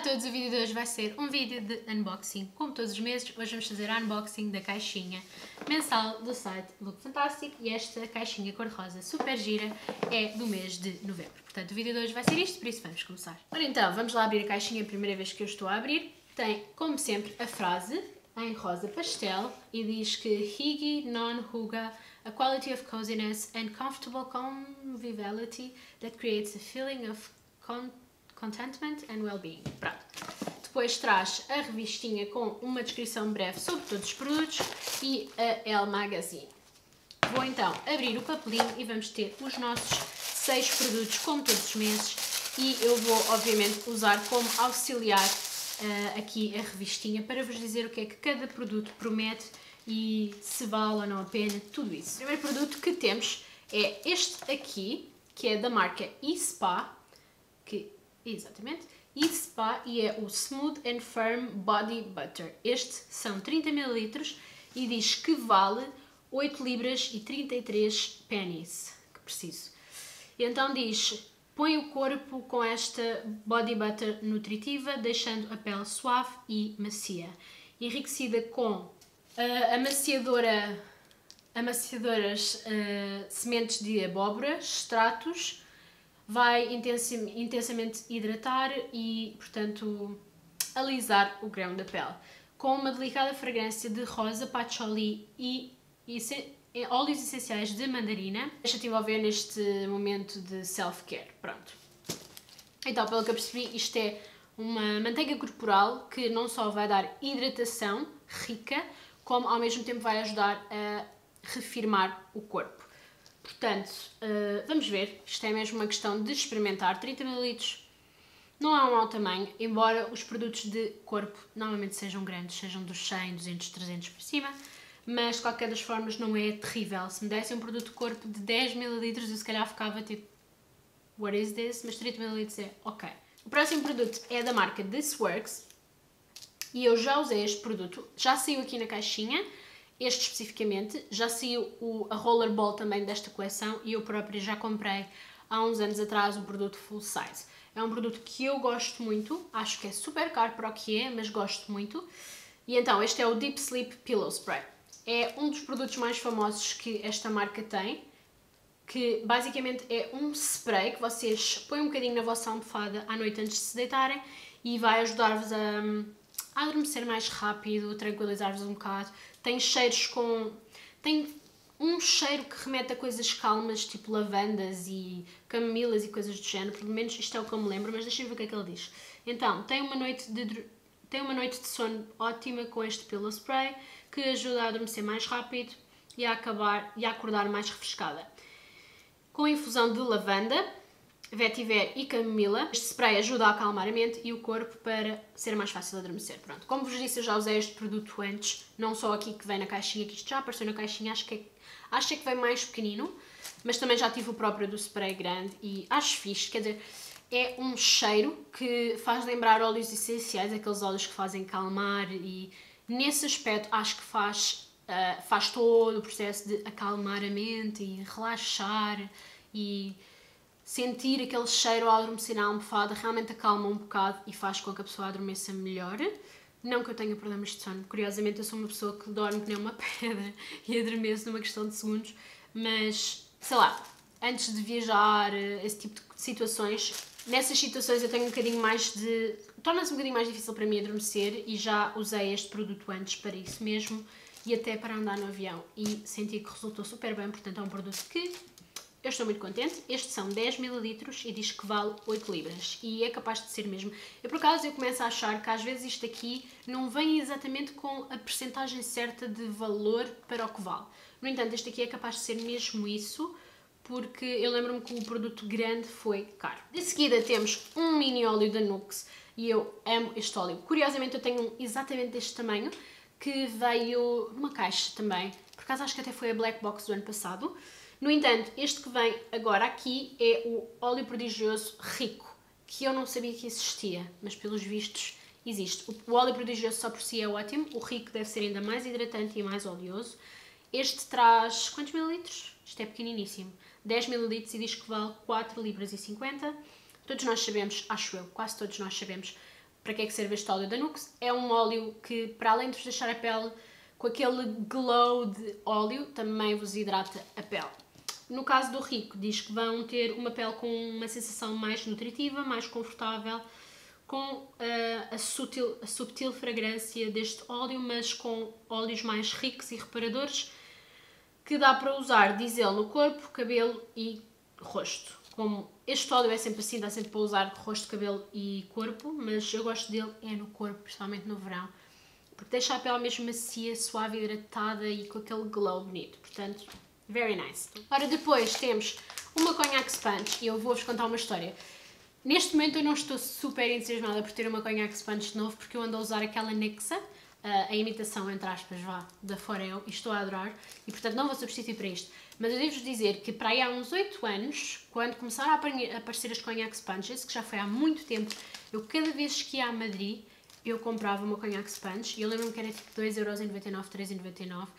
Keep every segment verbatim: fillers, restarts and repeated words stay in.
Olá a todos, o vídeo de hoje vai ser um vídeo de unboxing. Como todos os meses, hoje vamos fazer a unboxing da caixinha mensal do site Look Fantastic e esta caixinha cor-de-rosa super gira é do mês de novembro. Portanto, o vídeo de hoje vai ser isto, por isso vamos começar. Ora então, vamos lá abrir a caixinha, a primeira vez que eu estou a abrir. Tem, como sempre, a frase em rosa pastel e diz que Higi non Huga, a quality of coziness and comfortable conviviality that creates a feeling of contentment and well-being. Pronto. Depois traz a revistinha com uma descrição breve sobre todos os produtos e a Elle Magazine. Vou então abrir o papelinho e vamos ter os nossos seis produtos como todos os meses e eu vou obviamente usar como auxiliar uh, aqui a revistinha para vos dizer o que é que cada produto promete e se vale ou não a pena, tudo isso. O primeiro produto que temos é este aqui, que é da marca E S P A, que Exatamente, E S P A e é o Smooth and Firm Body Butter. Este são trinta mililitros e diz que vale oito libras e trinta e três pennies, que preciso. E então diz, põe o corpo com esta Body Butter nutritiva, deixando a pele suave e macia. Enriquecida com uh, amaciadora, amaciadoras, uh, sementes de abóbora, extratos, vai intensamente hidratar e, portanto, alisar o grão da pele. Com uma delicada fragrância de rosa, patchouli e, e, e óleos essenciais de mandarina. Deixa-te envolver neste momento de self-care. Pronto. Então, pelo que eu percebi, isto é uma manteiga corporal que não só vai dar hidratação rica, como ao mesmo tempo vai ajudar a reafirmar o corpo. Portanto, vamos ver, isto é mesmo uma questão de experimentar, trinta mililitros não é um mau tamanho, embora os produtos de corpo normalmente sejam grandes, sejam dos cem, duzentos, trezentos por cima, mas de qualquer das formas não é terrível. Se me dessem um produto de corpo de dez mililitros eu se calhar ficava tipo, what is this? Mas trinta mililitros é ok. O próximo produto é da marca This Works e eu já usei este produto, já saiu aqui na caixinha. Este especificamente, já saiu o, a Rollerball também desta coleção e eu própria já comprei há uns anos atrás um produto full size. É um produto que eu gosto muito, acho que é super caro para o que é, mas gosto muito. E então este é o Deep Sleep Pillow Spray. É um dos produtos mais famosos que esta marca tem, que basicamente é um spray que vocês põem um bocadinho na vossa almofada à noite antes de se deitarem e vai ajudar-vos a... a adormecer mais rápido, tranquilizar-vos um bocado. Tem cheiros com... tem um cheiro que remete a coisas calmas, tipo lavandas e camilas e coisas do género. Pelo menos isto é o que eu me lembro, mas deixem-me ver o que é que ele diz. Então, tem uma noite de, tem uma noite de sono ótima com este pillow spray, que ajuda a adormecer mais rápido e a, acabar, e a acordar mais refrescada. Com a infusão de lavanda, vetiver e camomila. Este spray ajuda a acalmar a mente e o corpo para ser mais fácil de adormecer. Pronto, como vos disse, eu já usei este produto antes, não só aqui que vem na caixinha, que isto já apareceu na caixinha, acho que, é, acho que vem mais pequenino, mas também já tive o próprio do spray grande e acho fixe, quer dizer, é um cheiro que faz lembrar óleos essenciais, aqueles óleos que fazem calmar e nesse aspecto acho que faz, uh, faz todo o processo de acalmar a mente e relaxar e... sentir aquele cheiro ao adormecer na almofada realmente acalma um bocado e faz com que a pessoa adormeça melhor. Não que eu tenha problemas de sono, curiosamente eu sou uma pessoa que dorme que nem uma pedra e adormeço numa questão de segundos, mas, sei lá, antes de viajar, esse tipo de situações, nessas situações eu tenho um bocadinho mais de... torna-se um bocadinho mais difícil para mim adormecer e já usei este produto antes para isso mesmo e até para andar no avião e senti que resultou super bem, portanto é um produto que... eu estou muito contente. Estes são dez mililitros e diz que vale oito libras e é capaz de ser mesmo. Eu, por acaso, eu começo a achar que às vezes isto aqui não vem exatamente com a percentagem certa de valor para o que vale. No entanto, este aqui é capaz de ser mesmo isso, porque eu lembro-me que o produto grande foi caro. De seguida temos um mini óleo da Nuxe e eu amo este óleo. Curiosamente, eu tenho um exatamente deste tamanho que veio numa caixa também. Por acaso, acho que até foi a Black Box do ano passado. No entanto, este que vem agora aqui é o óleo prodigioso rico, que eu não sabia que existia, mas pelos vistos existe. O óleo prodigioso só por si é ótimo, o rico deve ser ainda mais hidratante e mais oleoso. Este traz quantos mililitros? Isto é pequeniníssimo. dez mililitros e diz que vale quatro libras e cinquenta. Todos nós sabemos, acho eu, quase todos nós sabemos, Para que é que serve este óleo da Nuxe? É um óleo que, para além de vos deixar a pele com aquele glow de óleo, também vos hidrata a pele. No caso do Rico, diz que vão ter uma pele com uma sensação mais nutritiva, mais confortável, com uh, a, sutil, a subtil fragrância deste óleo, mas com óleos mais ricos e reparadores, que dá para usar, diz ele, no corpo, cabelo e rosto. Como este óleo é sempre assim, dá sempre para usar rosto, cabelo e corpo, mas eu gosto dele é no corpo, principalmente no verão, porque deixa a pele mesmo macia, suave, hidratada e com aquele glow bonito, portanto, very nice. Ora, depois temos uma Konjac Sponge, e eu vou-vos contar uma história. Neste momento eu não estou super entusiasmada por ter uma Konjac Sponge de novo, porque eu ando a usar aquela Nuxe, a imitação, entre aspas, vá, da Forel, e estou a adorar, e portanto não vou substituir para isto. Mas eu devo-vos dizer que para aí há uns oito anos, quando começaram a aparecer as Konjac Sponges, que já foi há muito tempo, eu cada vez que ia a Madrid, eu comprava uma Konjac Sponge, e eu lembro-me que era tipo dois euros e noventa e nove, três euros e noventa e nove,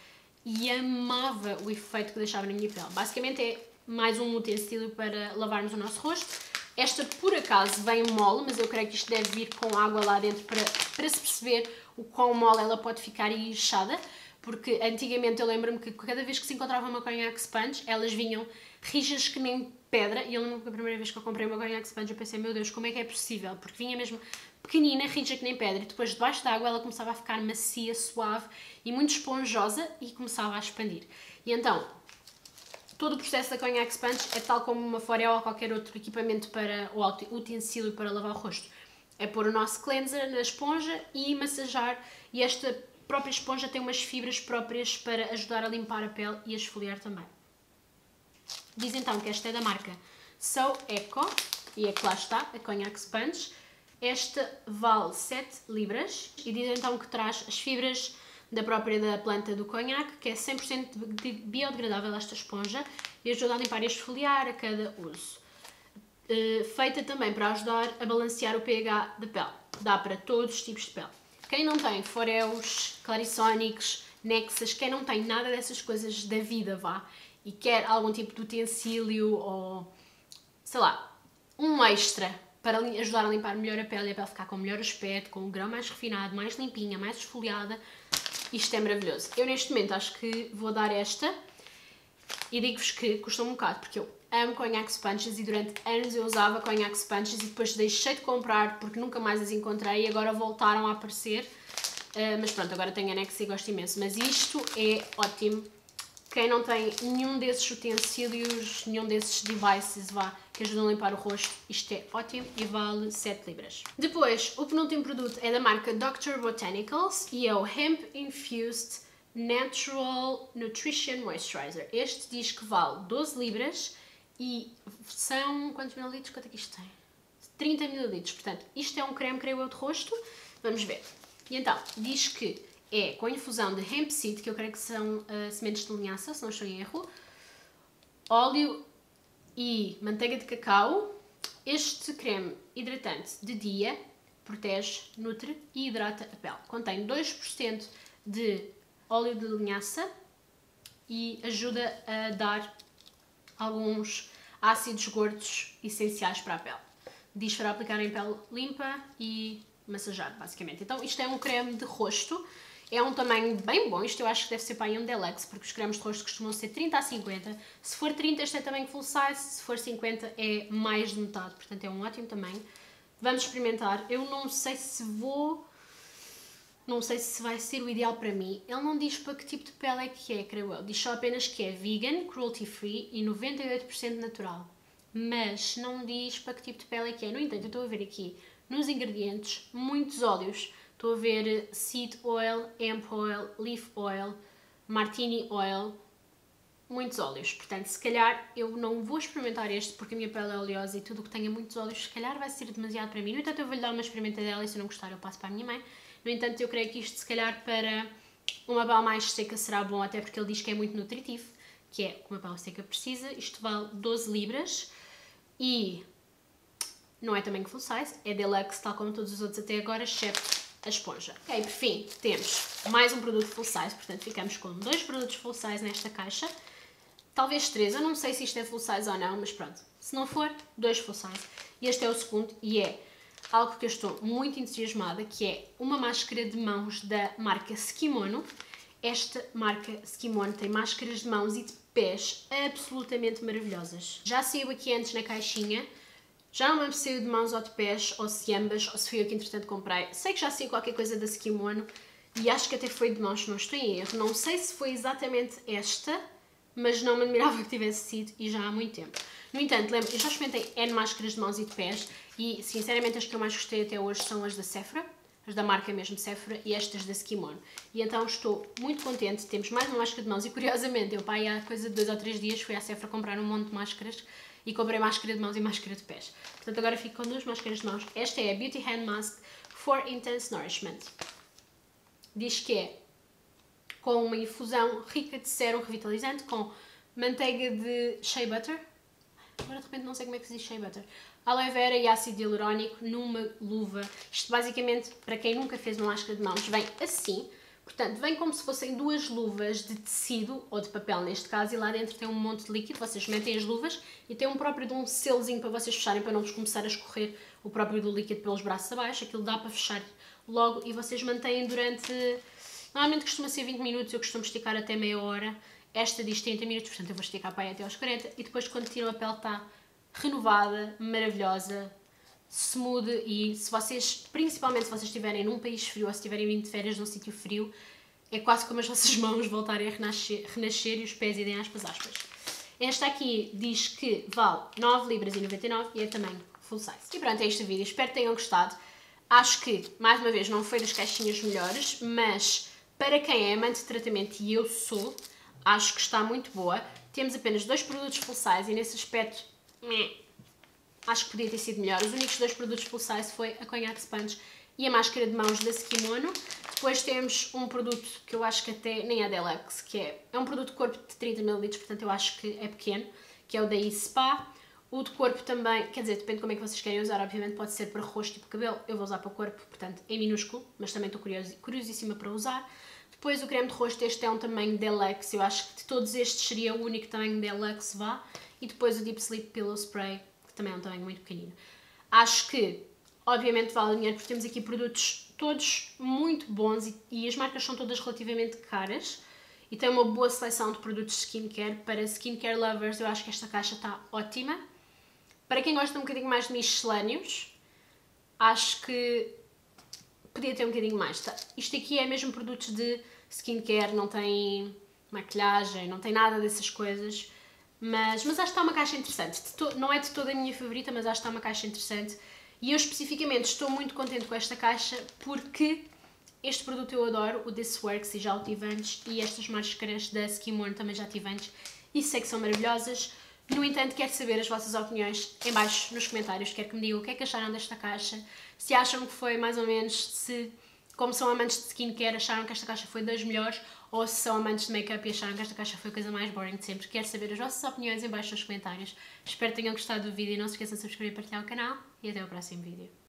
e amava o efeito que deixava na minha pele. Basicamente é mais um utensílio para lavarmos o nosso rosto. Esta, por acaso, vem mole, mas eu creio que isto deve vir com água lá dentro para, para se perceber o quão mole ela pode ficar e inchada, porque antigamente eu lembro-me que cada vez que se encontrava uma Konjac Sponge, elas vinham rijas que nem pedra, e eu lembro-me que a primeira vez que eu comprei uma Konjac Sponge eu pensei, meu Deus, como é que é possível? Porque vinha mesmo pequenina, rija que nem pedra, e depois debaixo da água ela começava a ficar macia, suave e muito esponjosa e começava a expandir. E então... todo o processo da Konjac Sponge é tal como uma Forel ou qualquer outro equipamento para, ou utensílio para lavar o rosto. É pôr o nosso cleanser na esponja e massajar, e esta própria esponja tem umas fibras próprias para ajudar a limpar a pele e a esfoliar também. Diz então que esta é da marca So Eco, e é que lá está, a Konjac Sponge. Esta vale sete libras e diz então que traz as fibras da própria da planta do conhaque, que é cem por cento biodegradável esta esponja e ajuda a limpar e esfoliar a cada uso. Feita também para ajudar a balancear o pH da pele. Dá para todos os tipos de pele. Quem não tem Forels, Clarisonics, Nuxes, quem não tem nada dessas coisas da vida, vá, e quer algum tipo de utensílio ou, sei lá, um extra para ajudar a limpar melhor a pele e a pele ficar com o melhor aspecto, com um grão mais refinado, mais limpinha, mais esfoliada, isto é maravilhoso. Eu neste momento acho que vou dar esta e digo-vos que custou um bocado, porque eu amo Konjac Sponges e durante anos eu usava Konjac Sponges e depois deixei de comprar porque nunca mais as encontrei e agora voltaram a aparecer. Uh, mas pronto, agora tenho a Nuxe e gosto imenso. Mas isto é ótimo. Quem não tem nenhum desses utensílios, nenhum desses devices, vá, que ajudam a limpar o rosto, isto é ótimo e vale sete libras. Depois, o penúltimo produto é da marca doutor Botanicals e é o Hemp Infused Natural Nutrition Moisturizer. Este diz que vale doze libras e são... quantos mililitros? Quanto é que isto tem? trinta mililitros. Portanto, isto é um creme, creio eu, de rosto. Vamos ver. E então, diz que é com a infusão de hemp seed, que eu creio que são uh, sementes de linhaça, se não estou em erro, óleo e manteiga de cacau. Este creme hidratante de dia protege, nutre e hidrata a pele. Contém dois por cento de óleo de linhaça e ajuda a dar alguns ácidos gordos essenciais para a pele. Diz para aplicar em pele limpa e massajar, basicamente. Então isto é um creme de rosto, é um tamanho bem bom. Isto eu acho que deve ser para um deluxe, porque os cremes de rosto costumam ser trinta a cinquenta. Se for trinta, este é tamanho full size, se for cinquenta é mais de metade, portanto é um ótimo tamanho. Vamos experimentar. Eu não sei se vou, não sei se vai ser o ideal para mim. Ele não diz para que tipo de pele é que é, creio eu. Diz só apenas que é vegan, cruelty free e noventa e oito por cento natural. Mas não diz para que tipo de pele é que é. No entanto, eu estou a ver aqui nos ingredientes muitos óleos. Estou a ver seed oil, hemp oil, leaf oil, martini oil, muitos óleos. Portanto, se calhar eu não vou experimentar este porque a minha pele é oleosa e tudo o que tenha muitos óleos se calhar vai ser demasiado para mim. No entanto, eu vou-lhe dar uma experimentadela e se eu não gostar eu passo para a minha mãe. No entanto, eu creio que isto se calhar para uma pele mais seca será bom, até porque ele diz que é muito nutritivo, que é o que uma pele seca precisa. Isto vale doze libras e... não é tamanho full size, é deluxe, tal como todos os outros até agora, excepto a esponja. Ok, por fim, temos mais um produto full size, portanto ficamos com dois produtos full size nesta caixa. Talvez três, eu não sei se isto é full size ou não, mas pronto. Se não for, dois full size. E este é o segundo e é algo que eu estou muito entusiasmada, que é uma máscara de mãos da marca Skimono. Esta marca Skimono tem máscaras de mãos e de pés absolutamente maravilhosas. Já saiu aqui antes na caixinha, já não me lembro se saiu de mãos ou de pés, ou se ambas, ou se fui eu que entretanto comprei. Sei que já saiu qualquer coisa da Skimono e acho que até foi de mãos, se não estou em erro. Não sei se foi exatamente esta, mas não me admirava que tivesse sido e já há muito tempo. No entanto, lembro, eu já experimentei N máscaras de mãos e de pés e sinceramente as que eu mais gostei até hoje são as da Sephora, da marca mesmo Sephora, e estas da Skimono. E então estou muito contente, temos mais uma máscara de mãos e curiosamente eu pai há coisa de dois ou três dias fui à Sephora comprar um monte de máscaras e comprei máscara de mãos e máscara de pés. Portanto agora fico com duas máscaras de mãos. Esta é a Beauty Hand Mask for Intense Nourishment. Diz que é com uma infusão rica de sérum revitalizante com manteiga de shea butter. Agora de repente não sei como é que se diz shea butter. Aloe vera e ácido hialurónico numa luva. Isto basicamente, para quem nunca fez uma máscara de mãos, vem assim. Portanto, vem como se fossem duas luvas de tecido, ou de papel neste caso, e lá dentro tem um monte de líquido. Vocês metem as luvas e tem um próprio de um selozinho para vocês fecharem, para não vos começar a escorrer o próprio do líquido pelos braços abaixo. Aquilo dá para fechar logo e vocês mantêm durante... Normalmente costuma ser vinte minutos, eu costumo esticar até meia hora. Esta diz trinta minutos, portanto eu vou esticar para aí até aos quarenta. E depois quando tiram a pele está renovada, maravilhosa, smooth, e se vocês, principalmente se vocês estiverem num país frio ou se estiverem vindo de férias num sítio frio, é quase como as vossas mãos voltarem a renascer, renascer e os pés idem aspas aspas. Esta aqui diz que vale nove libras e noventa e nove e é tamanho full size. E pronto, é este vídeo, espero que tenham gostado. Acho que, mais uma vez, não foi das caixinhas melhores, mas para quem é amante de tratamento, e eu sou, acho que está muito boa. Temos apenas dois produtos full size e nesse aspecto acho que podia ter sido melhor. Os únicos dois produtos full size foi a Konjac Sponge e a máscara de mãos da Skimono. Depois temos um produto que eu acho que até nem é deluxe, que é, é um produto de corpo de trinta mililitros, portanto eu acho que é pequeno, que é o da E S P A. O de corpo também, quer dizer, depende de como é que vocês querem usar, obviamente pode ser para rosto e para cabelo, eu vou usar para o corpo, portanto é minúsculo, mas também estou curiosa, curiosíssima para usar. Depois o creme de rosto, este é um tamanho deluxe, eu acho que de todos estes seria o único tamanho deluxe, vá. E depois o Deep Sleep Pillow Spray, que também é um tamanho muito pequenino. Acho que, obviamente, vale o dinheiro, porque temos aqui produtos todos muito bons e, e as marcas são todas relativamente caras. E tem uma boa seleção de produtos de skincare. Para skincare lovers, eu acho que esta caixa está ótima. Para quem gosta um bocadinho mais de misceláneos, acho que podia ter um bocadinho mais. Tá? Isto aqui é mesmo produtos de skincare, não tem maquilhagem, não tem nada dessas coisas. Mas, mas acho que está uma caixa interessante, de to, não é de toda a minha favorita, mas acho que está uma caixa interessante e eu especificamente estou muito contente com esta caixa porque este produto eu adoro, o This Works, e já o tive antes, e estas máscaras da Skimono também já tive antes e sei que são maravilhosas. No entanto, quero saber as vossas opiniões em baixo nos comentários, quero que me digam o que é que acharam desta caixa, se acham que foi mais ou menos, se como são amantes de skincare acharam que esta caixa foi das melhores, ou se são amantes de make-up e acharam que esta caixa foi a coisa mais boring de sempre. Quero saber as vossas opiniões em baixo nos comentários. Espero que tenham gostado do vídeo e não se esqueçam de subscrever e partilhar o canal. E até o próximo vídeo.